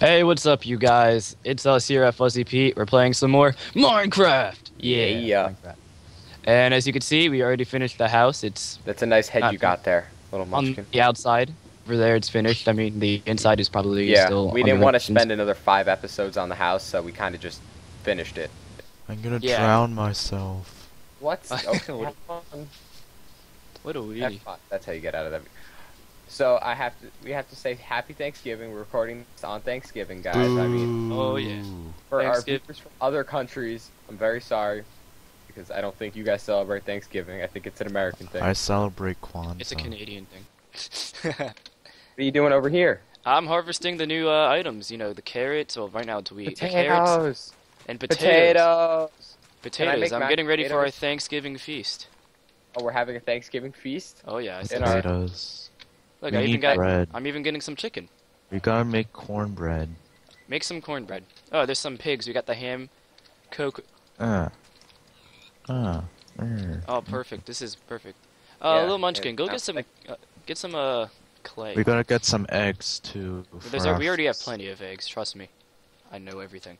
Hey, what's up, you guys? It's us here at Fuzzy Pete. We're playing some more Minecraft. Yeah. Minecraft. And as you can see, we already finished the house. That's a nice head you got there, little munchkin. On the outside, over there, it's finished. I mean, the inside is probably still. Yeah, we didn't want to spend another 5 episodes on the house, so we kind of just finished it. I'm gonna drown myself. What? Okay, what a wee. That's how you get out of that. So we have to say Happy Thanksgiving. We're recording this on Thanksgiving, guys. Ooh. I mean, for our viewers from other countries, I'm very sorry, because I don't think you guys celebrate Thanksgiving. I think it's an American thing. I celebrate Kwanzaa. It's a Canadian thing. What are you doing over here? I'm harvesting the new items. You know, the carrots. Well, right now it's wheat. Potatoes and potatoes. Potatoes. I'm getting ready for our Thanksgiving feast. Oh, we're having a Thanksgiving feast. Oh yeah. Potatoes. Look, I'm even getting some chicken. We gotta make cornbread. Make some cornbread. Oh, there's some pigs. We got the ham, coke. Oh, perfect. This is perfect. Little munchkin, go get some clay. We gotta get some eggs too. We already have plenty of eggs. Trust me, I know everything.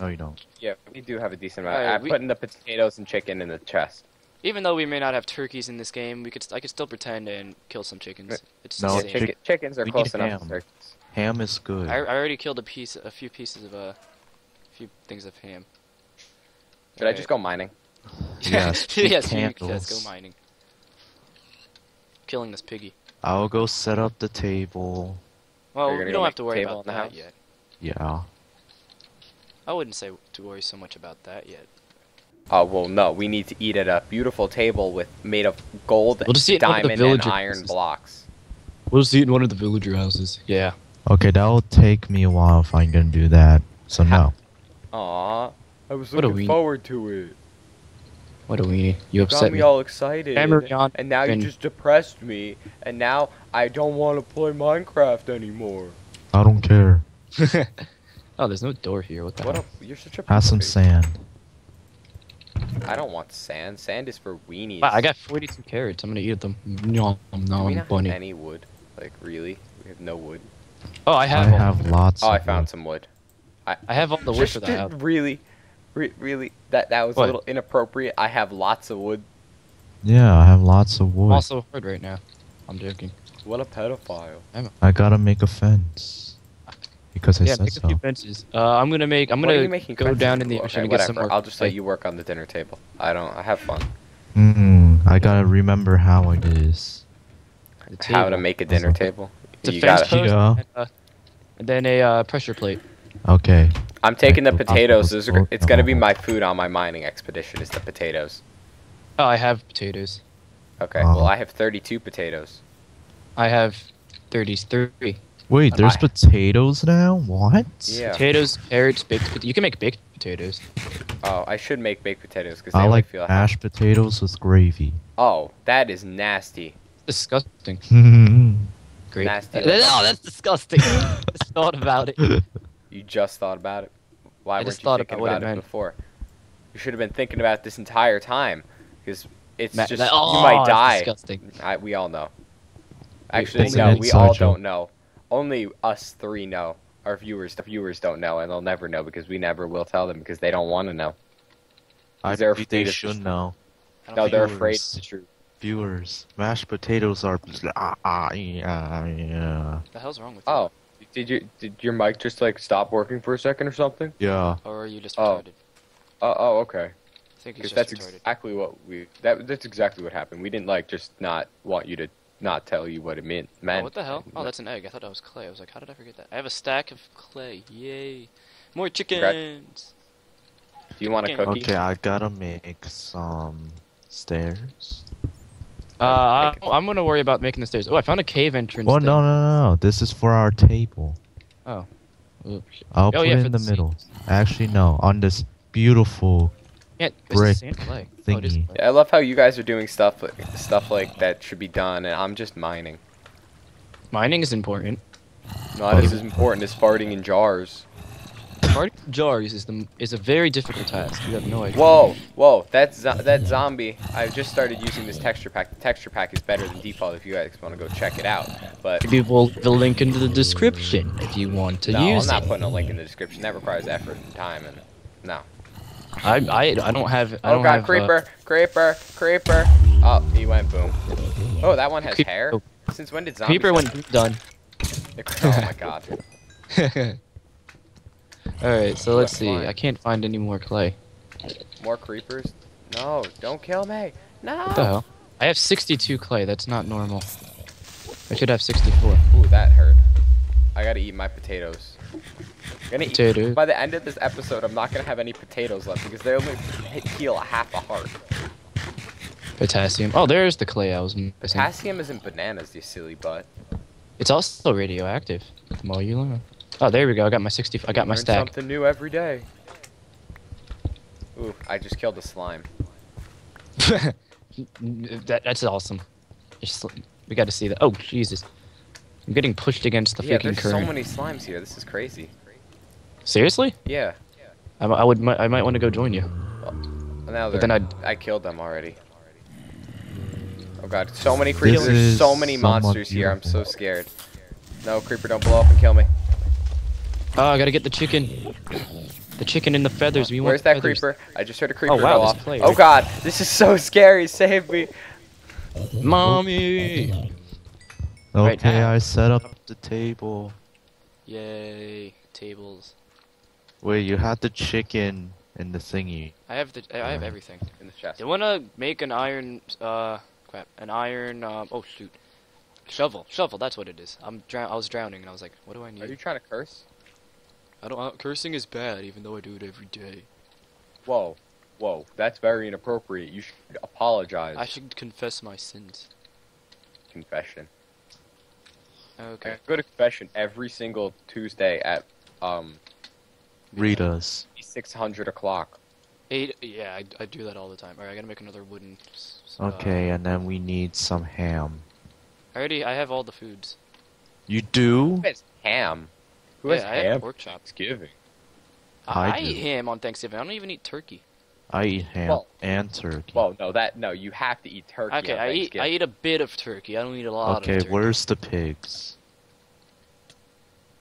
No, you don't. Yeah, we do have a decent amount. I'm putting the potatoes and chicken in the chest. Even though we may not have turkeys in this game, I could still pretend and kill some chickens. It's chickens are close enough. Ham is good. I already killed a few things of ham. Should I just go mining? Yes. Yes, go mining. Killing this piggy. I'll go set up the table. Well, we don't have to worry about that yet. Yeah. I wouldn't say to worry so much about that yet. Oh, well, no. We need to eat at a beautiful table made of gold, diamond, and iron blocks. We'll just eat in one of the villager houses. Yeah. Okay, that'll take me a while if I'm going to do that. So, no. Aww. I was looking forward to it. What a weenie. You upset me. You got me all excited. And now you just depressed me. And now I don't want to play Minecraft anymore. I don't care. Oh, there's no door here. What the hell? You're such a... Have some sand. I don't want sand. Sand is for weenies. Wow, I got 42 carrots. I'm gonna eat them. No, we don't have any wood. Like, really? We have no wood. Oh, I have lots. Oh, I found some wood. I have all the wood for that. Really? That was a little inappropriate. I have lots of wood. Yeah, I have lots of wood. I'm also hard right now. I'm joking. What a pedophile. I gotta make a fence. Because I said so. Make a few fences. I'm gonna go down in the ocean and get some more. I'll just let you work on the dinner table. I have fun. I gotta remember how it is. How to make a dinner table. You got it. And then a pressure plate. Okay. I'm taking the potatoes. It's gonna be my food on my mining expedition. Is the potatoes. Oh, I have potatoes. Okay. Well, I have 32 potatoes. I have 33. Wait, there's potatoes now? What? Yeah. Potatoes, carrots, baked potatoes. You can make baked potatoes. Oh, I should make baked potatoes because I like mashed potatoes with gravy. Oh, that is nasty. Disgusting. Great. Nasty. No, that's disgusting. I just thought about it. You just thought about it? Why weren't you thinking about it before? You should have been thinking about it this entire time because it's you might die. Disgusting. We all know. Actually, no, we all don't know. Only us three know. Our viewers, the viewers don't know, and they'll never know because we never will tell them because they don't want to know. They should know. No, they're afraid it's the truth. Viewers, mashed potatoes are. The hell's wrong with you? Oh, did your mic just like stop working for a second or something? Yeah. Or are you just retarded? Oh, okay. I think he's just retarded. Exactly what that's exactly what happened. We didn't just not want you to. Not tell you what it meant, man. Oh, what the hell? Oh, that's an egg. I thought that was clay. I was like, how did I forget that? I have a stack of clay. Yay! More chickens. Do you want a cookie? Okay, I gotta make some stairs. I'm gonna worry about making the stairs. Oh, I found a cave entrance. Oh no! This is for our table. Oh. Oops. I'll put it in the middle. Actually, no. On this beautiful. Yeah, brick thingy. Oh, I love how you guys are doing stuff like that should be done, and I'm just mining. Mining is important. Not as important as farting in jars. Hard jars is a very difficult task. You have no idea. Whoa, whoa, that zombie. I just started using this texture pack. The texture pack is better than default if you guys want to go check it out. But maybe we'll put the link into the description if you want to use it. No, I'm not putting a link in the description. That requires effort and time, and no. I don't have. I don't have, creeper. Oh, he went boom. Oh, that one has hair. Since when did zombies? Creeper went done. Oh my god. Alright, so let's see. I can't find any more clay. More creepers? No, don't kill me. No. What the hell? I have 62 clay. That's not normal. I should have 64. Ooh, that hurt. I gotta eat my potatoes. Potatoes. By the end of this episode, I'm not gonna have any potatoes left because they only heal half a heart. Potassium. Oh, there's the clay I was missing. Potassium is in bananas, you silly butt. It's also radioactive. The more you learn. Oh, there we go. I got my 60. I got my stack. Something new every day. Ooh, I just killed a slime. That's awesome. We got to see that. Oh, Jesus! I'm getting pushed against the freaking current. Yeah, there's so many slimes here. This is crazy. Seriously? Yeah. I might want to go join you. Well, now but then I killed them already. Oh God! So many creatures. There's so many monsters here. I'm so scared. No, creeper, don't blow up and kill me. Oh, I gotta get the chicken. The chicken and the feathers. We Where's that feathers. Creeper? I just heard a creeper go off. Oh God, this is so scary. Save me, mommy. Okay, right now. I set up the table. Yay, tables. Wait, you had the chicken and the thingy. I have everything in the chest. You wanna make an iron? Crap, an iron. Oh shoot, shovel. That's what it is. I was drowning and I was like, what do I need? Are you trying to curse? Cursing is bad, even though I do it every day. Whoa, whoa, that's very inappropriate. You should apologize. I should confess my sins. Confession. Okay. I go to confession every single Tuesday at Rita's. 6:00 o'clock. 8. Yeah, I do that all the time. All right, I gotta make another wooden. Okay, and then we need some ham. I have all the foods. You do? It's ham. Who has ham? I have pork chops. Thanksgiving. I eat ham on Thanksgiving. I don't even eat turkey. I eat ham and turkey. Well, no, you have to eat turkey. Okay, I eat a bit of turkey. I don't eat a lot of turkey. Okay, where's the pigs?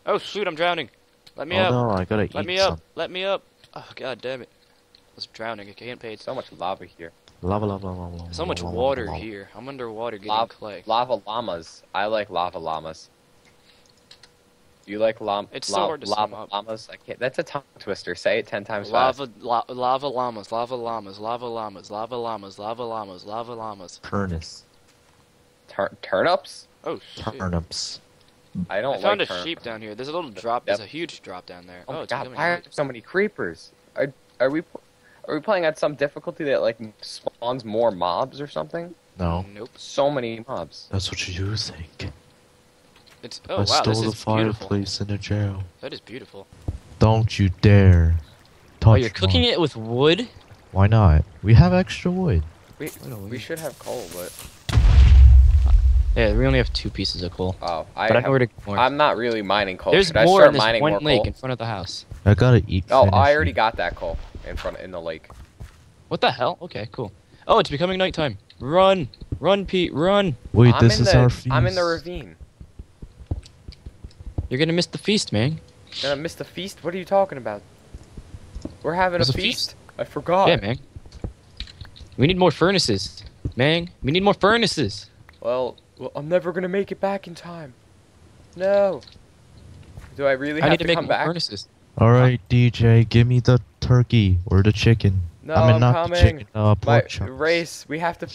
Oh shoot, I'm drowning. Let me up. Oh no, I gotta eat some. Let me up. Oh god damn it. I was drowning. I can't pay. So much lava here. Lava. So much water here. I'm underwater getting clay. Lava llamas. I like lava llamas. You like lava llamas? I can't. That's a tongue twister. Say it 10 times fast. Lava llamas. Turnips. Turnips? Oh shit. Turnips. I don't like turnips. I found a sheep down here. There's a little drop. There's a huge drop down there. Oh God! Why are so many creepers? Are we playing at some difficulty that like spawns more mobs or something? No. Nope. So many mobs. That's what you think. It's, oh, I stole the fireplace in the jail. That is beautiful. Don't you dare touch. Oh, you're cooking it with wood? Why not? We have extra wood. We should have coal, but... Yeah, we only have 2 pieces of coal. Oh, I know where to get more. I'm not really mining coal. There's more in this one lake in front of the house. I gotta eat. Oh, I already got that coal in the lake. What the hell? Okay, cool. Oh, it's becoming nighttime. Run! Run, Pete, run! Wait, this is our feast. I'm in the ravine. You're gonna miss the feast, man. Gonna miss the feast? What are you talking about? We're having a feast? I forgot. Yeah, man. We need more furnaces, man. We need more furnaces. Well, I'm never gonna make it back in time. No. Do I really have to come back? I need to make more furnaces. All right, DJ, give me the turkey or the chicken. No, I'm coming. Chicken, race. We have to.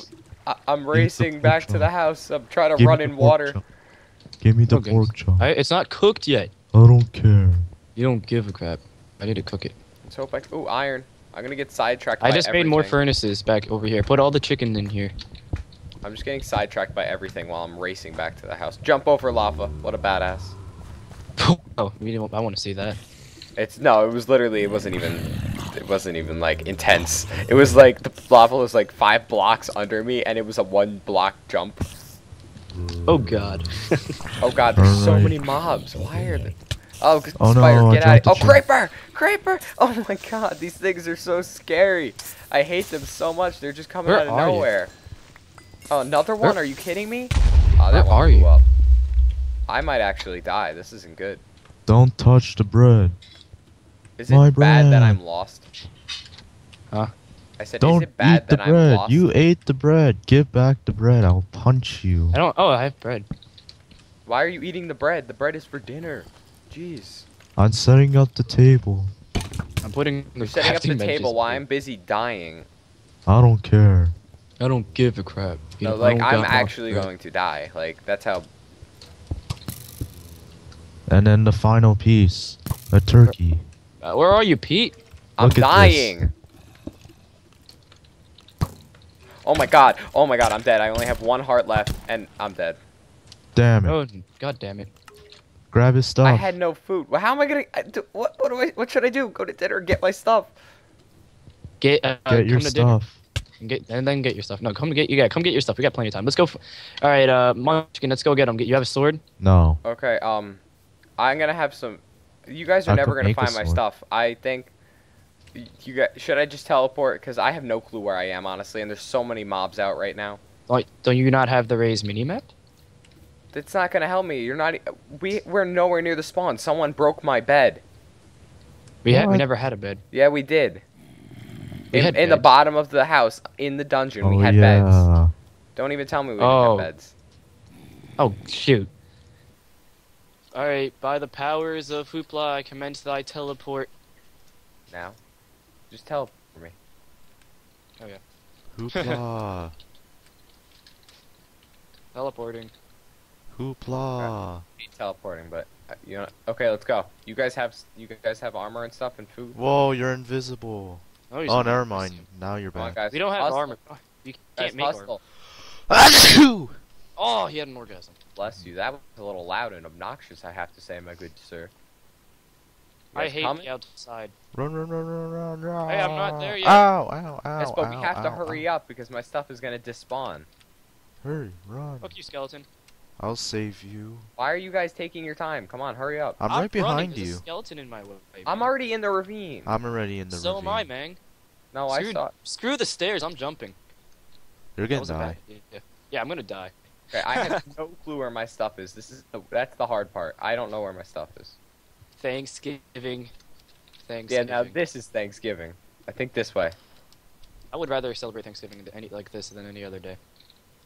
I'm racing back to the house. I'm trying to run in water. Give me the pork chop. It's not cooked yet. I don't care. You don't give a crap. I need to cook it. Let's hope I. Ooh, iron. I'm gonna get sidetracked. I just made more furnaces back over here. Put all the chicken in here. I'm just getting sidetracked by everything while I'm racing back to the house. Jump over lava. What a badass. Oh, I want to see that. No. It was literally. It wasn't even like intense. It was like the lava was like 5 blocks under me, and it was a 1-block jump. Oh God. Oh God, there's so many mobs. Why are they? Oh, oh spider, no, get out! Oh, creeper! Creeper! Oh my God, these things are so scary. I hate them so much. They're just coming out of nowhere. Oh, another one? Are you kidding me? Oh, that one blew up. I might actually die. This isn't good. Don't touch the bread. Is it bad that I'm lost? Huh? I said, is it bad that I'm lost? You ate the bread. Give back the bread. I'll punch you. I don't. Oh, I have bread. Why are you eating the bread? The bread is for dinner. Jeez. I'm setting up the table. I'm putting. You're setting up the table while I'm busy dying. I don't care. I don't give a crap. No, like I'm actually going to die. Like that's how. And then the final piece, a turkey. Where are you, Pete? I'm dying. Oh my God! Oh my God! I'm dead. I only have one heart left, and I'm dead. Damn it! Oh, God damn it! Grab his stuff. I had no food. Well, how am I gonna? What do I? What should I do? Go to dinner and get my stuff. Get your stuff. Get your stuff. No, come get you. Yeah, come get your stuff. We got plenty of time. Let's go. All right, Munchkin. Let's go get him. You have a sword? No. Okay. I'm gonna have some. You guys are never gonna find my stuff. I think. You guys, should I just teleport? Because I have no clue where I am, honestly. And there's so many mobs out right now. Don't you not have the raised mini-map? That's not going to help me. You're not. We're nowhere near the spawn. Someone broke my bed. We never had a bed. Yeah, we did. In the bottom of the house, in the dungeon, we had beds. Don't even tell me we didn't have beds. Oh, shoot. All right, by the powers of Hoopla, I commence thy teleport. Now? Just tell for me. Oh yeah. Hoopla. Teleporting. Hoopla. Be teleporting, but you know. Okay, let's go. You guys have armor and stuff and food. Whoa, you're invisible. Oh, you're never mind. Now you're back. Guys, we don't have armor. You can't make armor. Oh, he had an orgasm. Bless you. That was a little loud and obnoxious, I have to say, my good sir. I hate the outside. Run. Hey, I'm not there yet. Ow. Yes, but we have to hurry up because my stuff is going to despawn. Hurry, run. Fuck you, skeleton. I'll save you. Why are you guys taking your time? Come on, hurry up. I'm right behind you. There's a skeleton in my way. I'm already in the ravine. So am I, man. No, I saw it. Screw the stairs, I'm jumping. You're going to die. Yeah, I'm going to die. Okay, I have no clue where my stuff is. That's the hard part. I don't know where my stuff is. Thanksgiving. Yeah, now this is Thanksgiving. I think this way. I would rather celebrate Thanksgiving like this than any other day.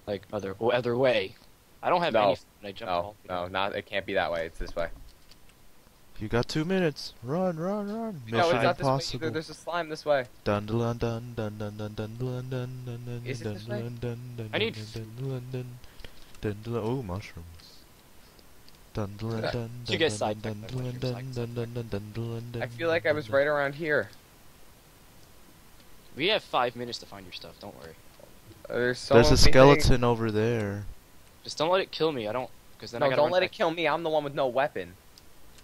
Like other way. I don't have anything. I jump it can't be that way. It's this way. You got 2 minutes. Run. No, it's not this way either. There's a slime this way. Is it this way? I need. Oh, mushrooms. You get sidetracked. I feel like I was right around here. We have 5 minutes to find your stuff. Don't worry. There's a skeleton over there. Just don't let it kill me. No, don't let it kill me. I'm the one with no weapon.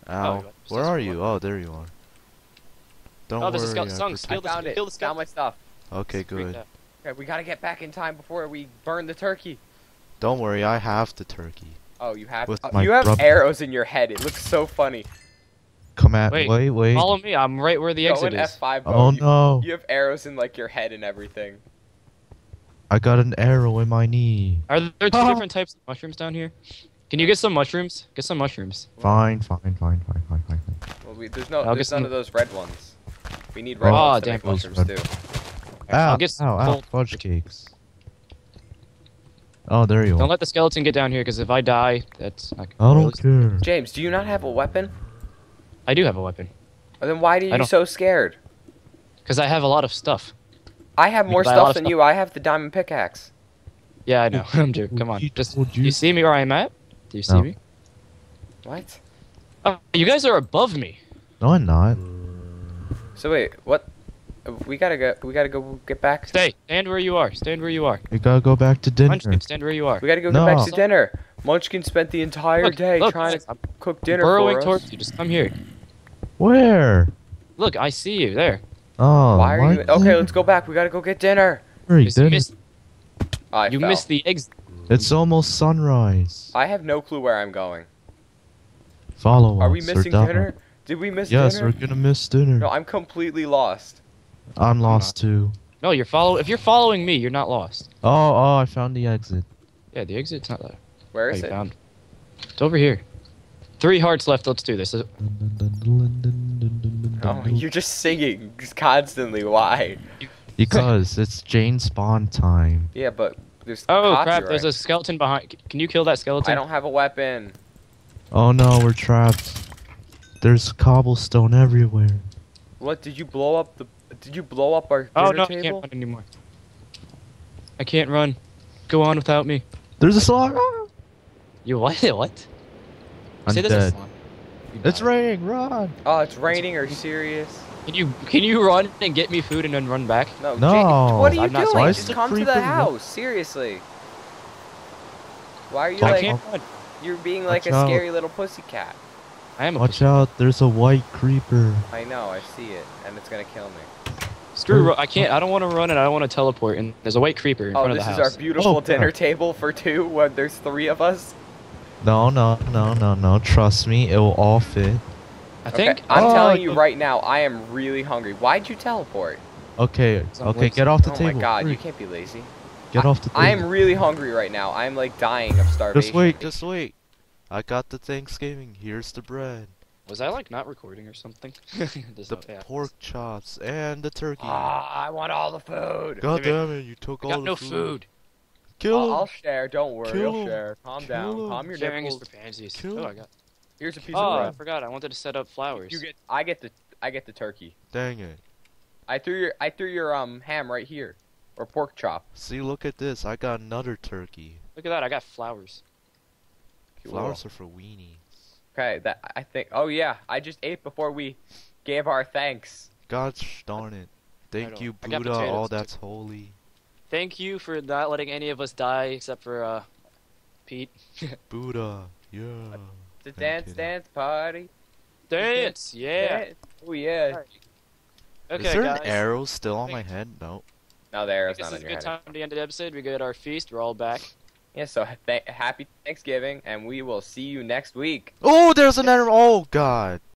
Ow. Where are you? Oh, there you are. Don't worry. Kill the skeleton. Found my stuff. Okay, good. Okay, we gotta get back in time before we burn the turkey. Don't worry. I have the turkey. Oh, you have arrows in your head. It looks so funny. Come at me. Wait. Follow me. I'm right where the exit is. F5, oh no. You have arrows in like your head and everything. I got an arrow in my knee. Are there two different types of mushrooms down here? Can you get some mushrooms? Get some mushrooms. Fine. Well, there's none of those red ones. We need red ones to make mushrooms too. Ow, fudge cakes. Oh, there you are. Don't let the skeleton get down here, because if I die, that's not gonna I don't care. James, do you not have a weapon? I do have a weapon. Well, then why are you so scared? Because I have a lot of stuff. I have more stuff than you. I have the diamond pickaxe. Yeah, I know. I'm joking. Come on. Do you see me where I'm at? Do you see me? What? Oh, you guys are above me. No, I'm not. So wait, what? We gotta go get back. Stand where you are. We gotta go back to dinner. Munchkin, stand where you are. We gotta go get back to dinner. Munchkin spent the entire day trying to cook dinner for us. Towards you. Just come here. Where? Look, I see you there. Oh. Why are you? Okay, let's go back. We gotta go get dinner. You missed the exit. It's almost sunrise. I have no clue where I'm going. Follow us. Are we missing dinner? Did we miss dinner? Yes, we're gonna miss dinner. No, I'm completely lost. I'm lost too. No, you're if you're following me, you're not lost. Oh, I found the exit. Yeah, the exit's not there. Where is it? It's over here. 3 hearts left. Let's do this. Oh, you're just singing constantly. Why? Because it's Jane Spawn time. Yeah, but there's crap! There's a skeleton behind. Can you kill that skeleton? I don't have a weapon. Oh no, we're trapped. There's cobblestone everywhere. What? Did you blow up the? Did you blow up our dinner table? I can't run anymore. I can't run. Go on without me. There's a slime. You what? What? I'm dead. It's raining. Run. Oh, it's raining. Are you serious? Can you run and get me food and then run back? No. No. Jake, what are you doing? Just come to the house. Seriously. Why are you You're being like a scary little pussycat. I am. Watch out! There's a white creeper. I know. I see it, and it's gonna kill me. Screw! I can't. I don't want to run, and I don't want to teleport. And there's a white creeper in front of the house. Oh, this is our beautiful dinner table for 2 when there's 3 of us. No, no, no, no, no. Trust me, it will all fit. I think I'm telling you right now, I am really hungry. Why'd you teleport? Okay, okay, get off the table. Oh my god, you can't be lazy. Get off the table. I'm really hungry right now. I'm like dying of starvation. Just wait, just wait. I got the Thanksgiving. Here's the bread. Was I like not recording or something? The pork chops and the turkey. I want all the food. God damn it, you took all the food. I got no food. Kill him. I'll share, don't worry, I'll share. Calm down, calm your nipples. Oh, I got... Here's a piece of bread. I forgot. I wanted to set up flowers. You get, I get the turkey. Dang it! I threw your ham right here, or pork chop. See, look at this. I got another turkey. Look at that. I got flowers. Cool. Flowers are for weenies. Okay, that I think. Oh yeah, I just ate before we gave our thanks. God darn it! Thank you, Buddha. All that's holy. Thank you for not letting any of us die except for Pete. Buddha. Yeah. The dance party. Dance, yeah. Dance. Oh, yeah. Right. Okay, is there an arrow still on my head? No. No, the arrow's not on your head. This is a good time to end the episode. We get our feast. We're all back. Yeah, so happy Thanksgiving, and we will see you next week. Oh, there's an arrow. Oh, God.